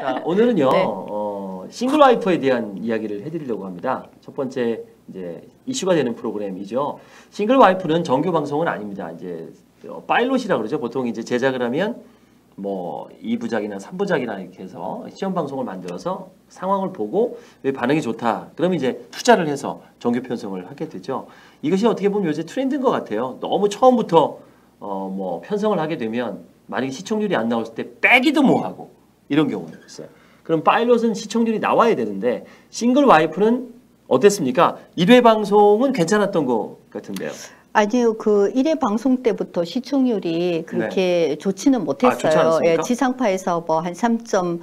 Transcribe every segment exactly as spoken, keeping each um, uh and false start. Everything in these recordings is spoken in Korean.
자, 오늘은요 네. 어, 싱글 와이프에 대한 이야기를 해드리려고 합니다. 첫 번째 이제 이슈가 되는 프로그램이죠. 싱글 와이프는 정규 방송은 아닙니다. 이제 파일럿이라 그러죠. 보통 이제 제작을 하면 뭐 이 부작이나 삼 부작이나 이렇게 해서 시험 방송을 만들어서 상황을 보고 왜 반응이 좋다. 그러면 이제 투자를 해서 정규 편성을 하게 되죠. 이것이 어떻게 보면 요새 트렌드인 것 같아요. 너무 처음부터 어 뭐 편성을 하게 되면 만약에 시청률이 안 나왔을 때 빼기도 뭐하고 이런 경우가 있어요. 그럼 파일럿은 시청률이 나와야 되는데 싱글 와이프는 어땠습니까? 일 회 방송은 괜찮았던 것 같은데요. 아니요. 그 일 회 방송 때부터 시청률이 그렇게 네. 좋지는 못했어요. 아, 예, 지상파에서 뭐 한 삼 점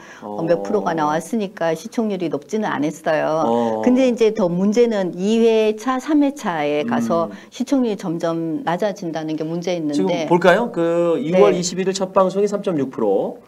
몇 프로가 나왔으니까 시청률이 높지는 않았어요. 어. 근데 이제 더 문제는 이 회차, 삼 회차에 가서 음. 시청률이 점점 낮아진다는 게 문제였는데. 지금 볼까요? 그 이월 네. 이십일 일 첫 방송이 삼 점 육 퍼센트,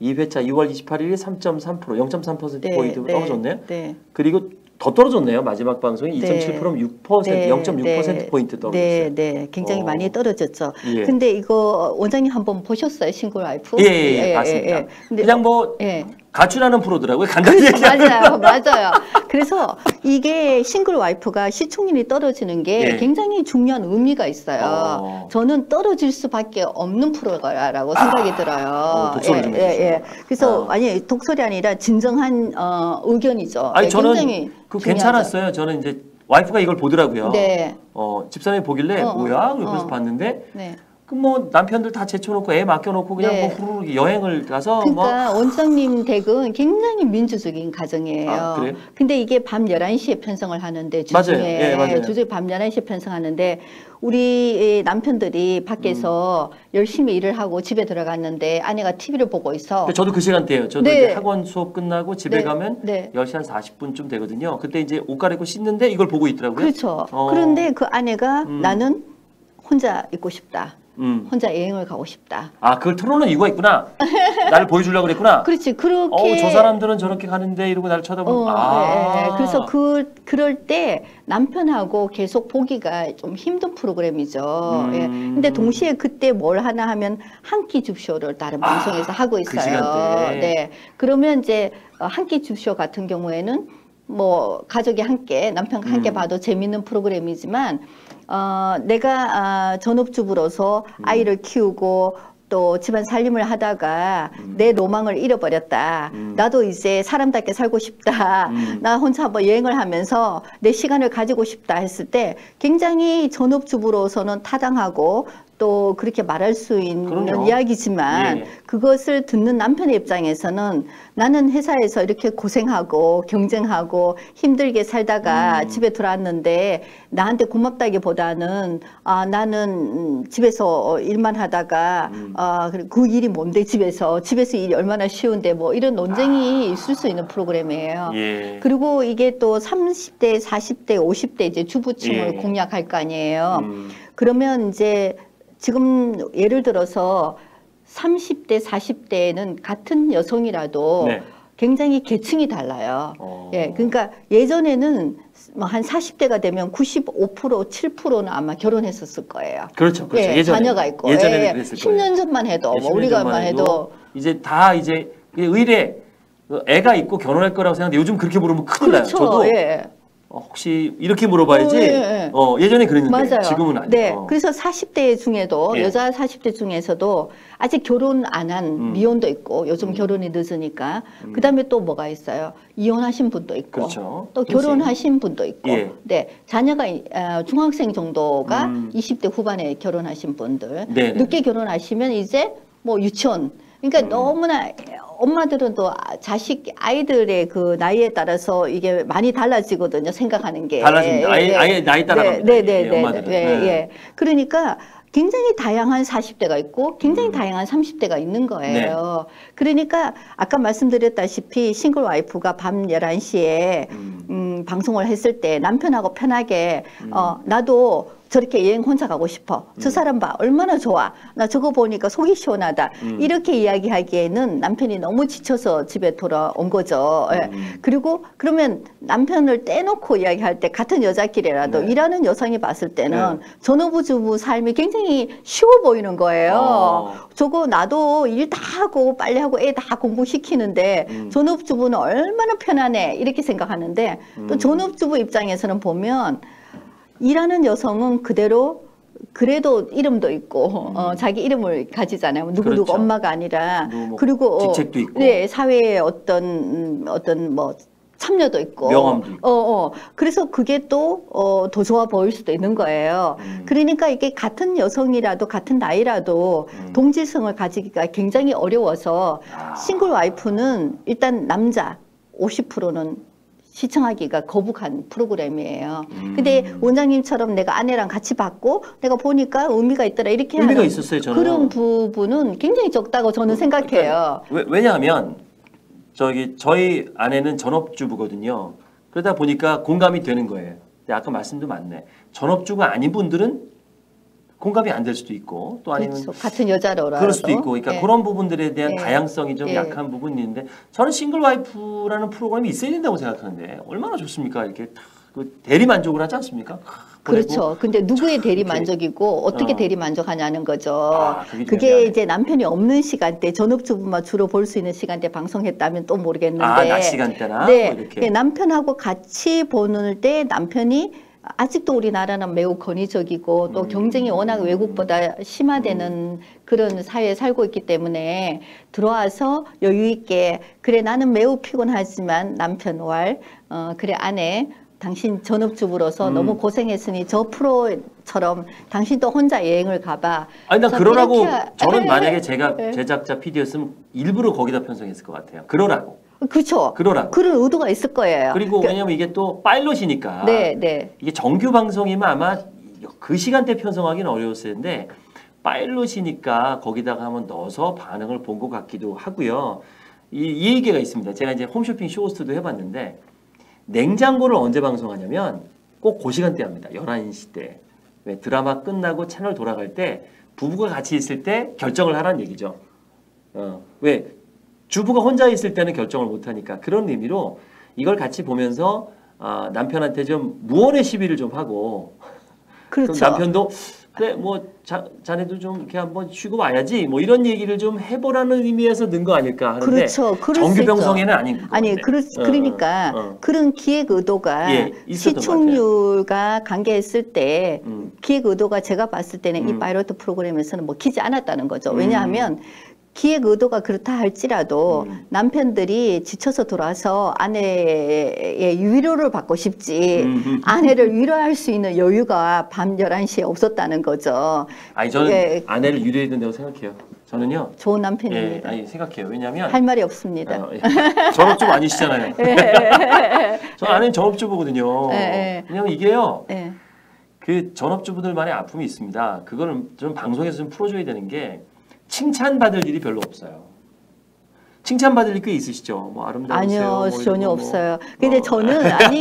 이 회차 이월 이십팔 일 삼 점 삼 퍼센트, 영 점 삼 퍼센트 포인트 네, 떨어졌네요. 네, 네. 그리고 더 떨어졌네요. 마지막 방송이 네. 이 점 칠 퍼센트, 육 퍼센트, 네. 영 점 육 퍼센트 포인트 떨어졌어요. 네, 네. 굉장히 어. 많이 떨어졌죠. 예. 근데 이거 원장님 한번 보셨어요? 싱글 와이프? 예, 예, 예, 예 맞습니다. 예, 예. 그냥 뭐 예. 가출하는 프로더라고요. 간단히 얘기하면. 맞아요. 맞아요. 그래서 이게 싱글 와이프가 시청률이 떨어지는 게 예. 굉장히 중요한 의미가 있어요. 어. 저는 떨어질 수밖에 없는 프로라고 생각이 아. 들어요. 어, 독설이 예, 예, 예. 그래서 어. 아니 독설이 아니라 진정한 어, 의견이죠. 아니, 네, 저는 굉장히 그 괜찮았어요. 저는 이제 와이프가 이걸 보더라고요. 네. 어, 집사람이 보길래 어, 뭐야? 그래서 어. 봤는데 네. 그 뭐 남편들 다 제쳐놓고 애 맡겨놓고 그냥 네. 뭐 후루룩 여행을 가서 그러니까 뭐. 원장님 댁은 굉장히 민주적인 가정이에요. 아, 그래요? 근데 이게 밤 열한 시에 편성을 하는데 주중에 네, 주중에 밤 열한 시에 편성하는데 우리 남편들이 밖에서 음. 열심히 일을 하고 집에 들어갔는데 아내가 티비를 보고 있어. 저도 그 시간대예요. 저도 네. 이제 학원 수업 끝나고 집에 네. 가면 네. 열 시 한 사십 분쯤 되거든요. 그때 이제 옷 갈아입고 씻는데 이걸 보고 있더라고요. 그렇죠. 어. 그런데 그 아내가 음. 나는 혼자 있고 싶다. 음. 혼자 여행을 가고 싶다. 아, 그걸 틀어놓은 이유가 있구나. 나를 보여주려고 그랬구나. 그렇지. 그렇게. 어, 저 사람들은 저렇게 가는데 이러고 나를 쳐다보고. 어, 아. 네. 그래서 그, 그럴 때 남편하고 계속 보기가 좀 힘든 프로그램이죠. 음. 예. 근데 동시에 그때 뭘 하나 하면 한 끼 줍쇼를 다른 아, 방송에서 하고 있어요. 그 시간대. 네. 그러면 이제 한 끼 줍쇼 같은 경우에는 뭐 가족이 함께 남편과 함께 음. 봐도 재밌는 프로그램이지만 어, 내가 어, 전업주부로서 음. 아이를 키우고 또 집안 살림을 하다가 음. 내 로망을 잃어버렸다. 음. 나도 이제 사람답게 살고 싶다. 음. 나 혼자 뭐 여행을 하면서 내 시간을 가지고 싶다 했을 때 굉장히 전업주부로서는 타당하고 또 그렇게 말할 수 있는 그럼요. 이야기지만 예. 그것을 듣는 남편의 입장에서는 나는 회사에서 이렇게 고생하고 경쟁하고 힘들게 살다가 음. 집에 돌아왔는데 나한테 고맙다기보다는 아 나는 집에서 일만 하다가 음. 아 그 일이 뭔데 집에서 집에서 일이 얼마나 쉬운데 뭐 이런 논쟁이 아. 있을 수 있는 프로그램이에요. 예. 그리고 이게 또 삼십 대, 사십 대, 오십 대 이제 주부층을 예. 공략할 거 아니에요. 음. 그러면 이제 지금 예를 들어서 삼십 대, 사십 대에는 같은 여성이라도 네. 굉장히 계층이 달라요. 어. 예, 그러니까 예전에는 뭐 한 사십 대가 되면 구십오 퍼센트, 칠 퍼센트는 아마 결혼했었을 거예요. 그렇죠, 그렇죠. 예, 예전에, 자녀가 있고. 예전에는 예, 그랬을 거예요. 십 년 전만 해도, 예, 십 년 뭐 우리가만 해도, 해도 이제 다 이제 의례 애가 있고 결혼할 거라고 생각하는데 요즘 그렇게 물으면 큰일 나요. 그렇죠. 저도. 예. 어, 혹시 이렇게 물어봐야지 어, 예, 예. 어, 예전에 그랬는데 맞아요. 지금은 아니에요. 네. 어. 그래서 사십 대 중에도 예. 여자 사십 대 중에서도 아직 결혼 안 한 음. 미혼도 있고 요즘 음. 결혼이 늦으니까 음. 그다음에 또 뭐가 있어요? 이혼하신 분도 있고 그렇죠. 또 결혼하신 분도 있고 예. 네 자녀가 어, 중학생 정도가 음. 이십 대 후반에 결혼하신 분들 네네. 늦게 결혼하시면 이제 뭐 유치원 그러니까 음. 너무나 엄마들은 또 자식 아이들의 그 나이에 따라서 이게 많이 달라지거든요. 생각하는 게 달라집니다. 아이, 네. 아이 나이 따라 네, 네, 네, 네, 네, 네, 네. 그러니까 굉장히 다양한 사십 대가 있고 굉장히 음. 다양한 삼십 대가 있는 거예요. 네. 그러니까 아까 말씀드렸다시피 싱글 와이프가 밤 열한 시에 음. 음, 방송을 했을 때 남편하고 편하게 음. 어, 나도 저렇게 여행 혼자 가고 싶어. 음. 저 사람 봐. 얼마나 좋아. 나 저거 보니까 속이 시원하다. 음. 이렇게 이야기하기에는 남편이 너무 지쳐서 집에 돌아온 거죠. 예. 음. 그리고 그러면 남편을 떼놓고 이야기할 때 같은 여자끼리라도 네. 일하는 여성이 봤을 때는 네. 전업주부 삶이 굉장히 쉬워 보이는 거예요. 아. 저거 나도 일 다 하고 빨리 하고 애 다 공부시키는데 음. 전업주부는 얼마나 편안해. 이렇게 생각하는데 음. 또 전업주부 입장에서는 보면 일하는 여성은 그대로 그래도 이름도 있고 음. 어, 자기 이름을 가지잖아요. 누구누구 그렇죠. 엄마가 아니라 뭐 그리고 직책도 어, 있고 네, 사회의 어떤 어떤 뭐 참여도 있고 명함도 있고. 어, 어. 그래서 그게 또 어, 더 좋아 보일 수도 있는 거예요. 음. 그러니까 이게 같은 여성이라도 같은 나이라도 음. 동질성을 가지기가 굉장히 어려워서 아. 싱글 와이프는 일단 남자 오십 퍼센트는 시청하기가 거북한 프로그램이에요. 음. 근데 원장님처럼 내가 아내랑 같이 봤고 내가 보니까 의미가 있더라 이렇게 의미가 하는 있었어요, 저는. 그런 부분은 굉장히 적다고 저는 음, 생각해요. 그러니까, 왜냐하면 저기 저희 아내는 전업주부거든요. 그러다 보니까 공감이 되는 거예요. 근데 아까 말씀도 맞네. 전업주부가 아닌 분들은 공감이 안 될 수도 있고 또 아니면 그렇죠. 같은 여자로라도 그럴 수도 있고 그러니까 네. 그런 부분들에 대한 네. 다양성이 좀 네. 약한 부분이 있는데 저는 싱글 와이프라는 프로그램이 있어야 된다고 생각하는데 얼마나 좋습니까? 이렇게 그 대리 만족을 하지 않습니까? 그렇죠. 근데 누구의 대리 만족이고 어떻게 어. 대리 만족하냐는 거죠. 아, 그게, 그게 이제 남편이 없는 시간대 전업주부만 주로 볼 수 있는 시간대 방송했다면 또 모르겠는데 아, 낮 시간대나 네. 뭐 이렇게. 네, 남편하고 같이 보는 때 남편이 아직도 우리나라는 매우 권위적이고 또 음. 경쟁이 워낙 외국보다 심화되는 음. 그런 사회에 살고 있기 때문에 들어와서 여유 있게 그래 나는 매우 피곤하지만 남편 왈 어, 그래 아내 당신 전업주부로서 음. 너무 고생했으니 저 프로처럼 당신도 혼자 여행을 가봐. 아니 난 그러라고 하... 저는 만약에 제가 제작자 피디였으면 일부러 거기다 편성했을 것 같아요. 그러라고. 그렇죠. 그러라고. 그런 의도가 있을 거예요. 그리고 그, 왜냐면 이게 또 파일럿이니까 네, 네. 이게 정규 방송이면 아마 그 시간대 편성하기는 어려웠을 텐데 파일럿이니까 거기다가 한번 넣어서 반응을 본 것 같기도 하고요. 이, 이 얘기가 있습니다. 제가 이제 홈쇼핑 쇼호스트도 해봤는데 냉장고를 언제 방송하냐면 꼭 그 시간대 합니다. 열한 시 때. 왜 드라마 끝나고 채널 돌아갈 때 부부가 같이 있을 때 결정을 하라는 얘기죠. 어, 왜? 주부가 혼자 있을 때는 결정을 못하니까 그런 의미로 이걸 같이 보면서 아, 남편한테 좀 무언의 시비를 좀 하고 그렇죠. 그럼 남편도 그래 뭐 자, 자네도 좀 이렇게 한번 쉬고 와야지 뭐 이런 얘기를 좀 해보라는 의미에서 넣은 거 아닐까 하는데 그렇죠. 정규 병성에는 아닌 것 아니 그러, 그러니까 어, 어. 그런 기획 의도가 예, 시청률과 관계했을 때 음. 기획 의도가 제가 봤을 때는 음. 이 파이러트 프로그램에서는 먹히지 않았다는 거죠. 왜냐하면 음. 기획 의도가 그렇다 할지라도 음. 남편들이 지쳐서 돌아서 아내의 위로를 받고 싶지 음. 아내를 위로할 수 있는 여유가 밤 열한 시에 없었다는 거죠. 아니 저는 예. 아내를 위로해야 된다고 생각해요. 저는요. 좋은 남편입니다. 예, 아니 생각해요. 왜냐하면 할 말이 없습니다. 어, 예. 전업주부 아니시잖아요. 예. 저는 아내는 전업주부거든요. 예. 그냥 이게요. 예. 그 전업주부들만의 아픔이 있습니다. 그걸 좀 방송에서 좀 풀어줘야 되는 게 칭찬받을 일이 별로 없어요. 칭찬받을 일이 꽤 있으시죠? 뭐 아름다우세요? 아니요. 뭐 전혀 뭐. 없어요. 근데 어. 저는 아니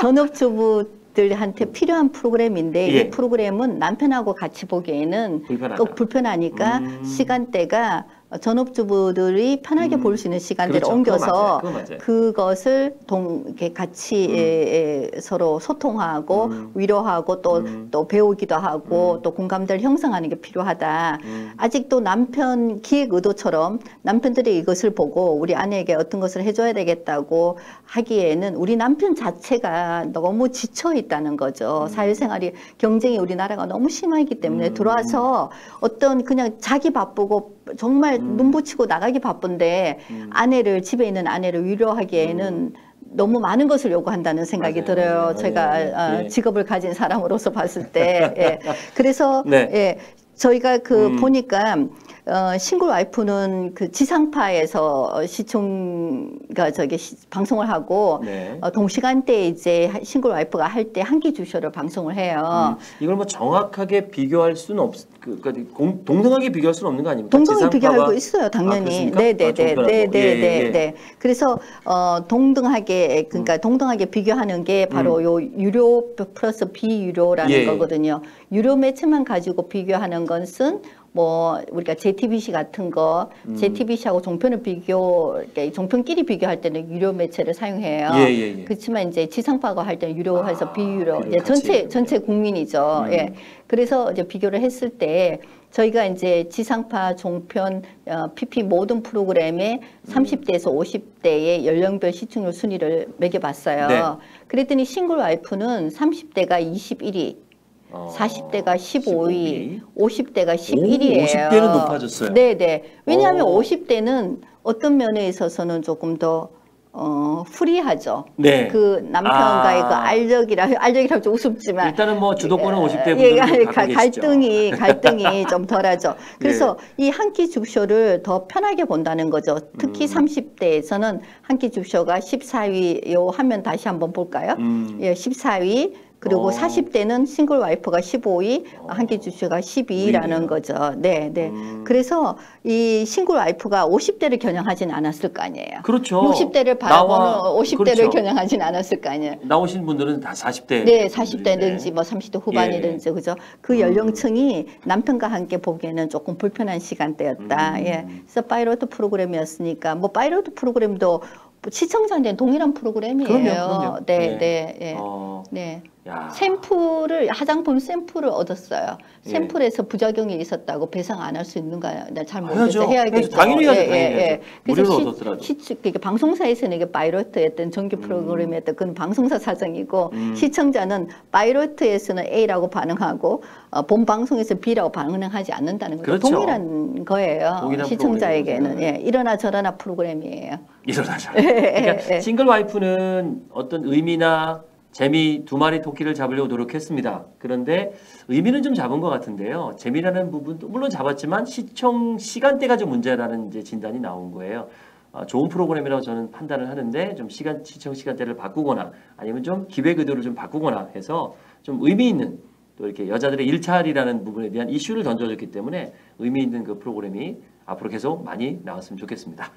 전업주부들한테 필요한 프로그램인데 예. 이 프로그램은 남편하고 같이 보기에는 불편하다. 또 불편하니까 음. 시간대가 전업주부들이 편하게 음. 볼 수 있는 시간대를 그렇죠. 옮겨서 그거 맞아요. 그거 맞아요. 그것을 동, 이렇게 같이 음. 에, 에, 서로 소통하고 음. 위로하고 또, 음. 또 배우기도 하고 음. 또 공감대를 형성하는 게 필요하다. 음. 아직도 남편 기획 의도처럼 남편들이 이것을 보고 우리 아내에게 어떤 것을 해줘야 되겠다고 하기에는 우리 남편 자체가 너무 지쳐 있다는 거죠. 음. 사회생활이 경쟁이 우리나라가 너무 심하기 때문에 음. 들어와서 어떤 그냥 자기 바쁘고 정말 음. 눈부치고 나가기 바쁜데 음. 아내를 집에 있는 아내를 위로하기에는 음. 너무 많은 것을 요구한다는 생각이 맞아요. 들어요. 맞아요. 제가 맞아요. 어, 예. 직업을 가진 사람으로서 봤을 때. 예. 그래서 네. 예, 저희가 그 음. 보니까 어, 싱글 와이프는 그 지상파에서 시청가 저기 시, 방송을 하고 네. 어, 동시간대에 이제 싱글 와이프가 할 때 한 끼 줍쇼를 방송을 해요. 음, 이걸 뭐 정확하게 비교할 수는 없, 그러니까 공, 동등하게 비교할 수는 없는 거 아닙니까? 동등하게 비교하고 있어요, 당연히. 아, 네네네, 아, 네네네. 예, 예. 네. 그래서 어, 동등하게 그러니까 음. 동등하게 비교하는 게 바로 음. 요 유료 플러스 비유료라는 예. 거거든요. 유료 매체만 가지고 비교하는 것은 뭐 우리가 제이티비씨 같은 거, 음. 제이티비씨하고 종편을 비교, 그러니까 종편끼리 비교할 때는 유료 매체를 사용해요. 예, 예, 예. 그렇지만 이제 지상파가 할 때는 유료해서 아, 비유료, 예, 전체 전체 국민이죠. 음. 예, 그래서 이제 비교를 했을 때 저희가 이제 지상파, 종편, 어, 피피 모든 프로그램에 음. 삼십 대에서 오십 대의 연령별 시청률 순위를 매겨봤어요. 네. 그랬더니 싱글 와이프는 삼십 대가 이십일 위. 사십 대가 십오 위, 오십 대가 십일 위예요. 오십 대는 높아졌어요. 네네. 왜냐하면 오. 오십 대는 어떤 면에 있어서는 조금 더 어, 프리하죠. 네. 그 남편과의 아. 그 알력이라, 알력이라면 좀 우습지만. 일단은 뭐 주도권은 오십 대 분들이 예, 갖고 갈등이, 계시죠. 갈등이 좀 덜하죠. 그래서 네. 이 한 끼 줍쇼를 더 편하게 본다는 거죠. 특히 음. 삼십 대에서는 한 끼 줍쇼가 십사 위, 요 화면 다시 한번 볼까요? 음. 예, 십사 위. 그리고 오. 사십 대는 싱글 와이프가 십오 위, 한 끼 줍쇼가 십이 위라는 거죠. 네, 네. 음. 그래서 이 싱글 와이프가 오십 대를 겨냥하진 않았을 거 아니에요. 그렇죠. 육십 대를 바라보는 나와, 오십 대를 그렇죠. 겨냥하진 않았을 거 아니에요. 나오신 분들은 다 사십 대. 네, 사십 대든지 뭐 삼십 대 후반이든지 예. 그죠. 그 연령층이 음. 남편과 함께 보기에는 조금 불편한 시간대였다. 음. 예. 그래서 파이로트 프로그램이었으니까 뭐 파이로트 프로그램도 시청자한테는 동일한 프로그램이에요. 그럼요, 그럼요. 네, 네, 네. 예. 어. 네. 야. 샘플을 화장품 샘플을 얻었어요. 샘플에서 예. 부작용이 있었다고 배상 안 할 수 있는가요? 나 잘 모르겠어요. 해야겠죠. 당연히 해야죠. 예, 예, 예. 그래서 시, 시, 그러니까 방송사에서는 이게 바이로트였던 정규 프로그램이었던 그건 방송사 사정이고 음. 시청자는 바이로트에서는 A라고 반응하고 어, 본 방송에서 B라고 반응하지 않는다는 거죠. 그렇죠. 동일한 거예요. 동일한 시청자에게는 예, 이러나 저러나 프로그램이에요. 이러나 저러나. 예, 그러니까 예. 싱글 와이프는 어떤 의미나 재미 두 마리 토끼를 잡으려고 노력했습니다. 그런데 의미는 좀 잡은 것 같은데요. 재미라는 부분도 물론 잡았지만 시청 시간대가 좀 문제라는 이제 진단이 나온 거예요. 아, 좋은 프로그램이라고 저는 판단을 하는데 좀 시간 시청 시간대를 바꾸거나 아니면 좀 기획 의도를 좀 바꾸거나 해서 좀 의미 있는 또 이렇게 여자들의 일탈이라는 부분에 대한 이슈를 던져줬기 때문에 의미 있는 그 프로그램이 앞으로 계속 많이 나왔으면 좋겠습니다.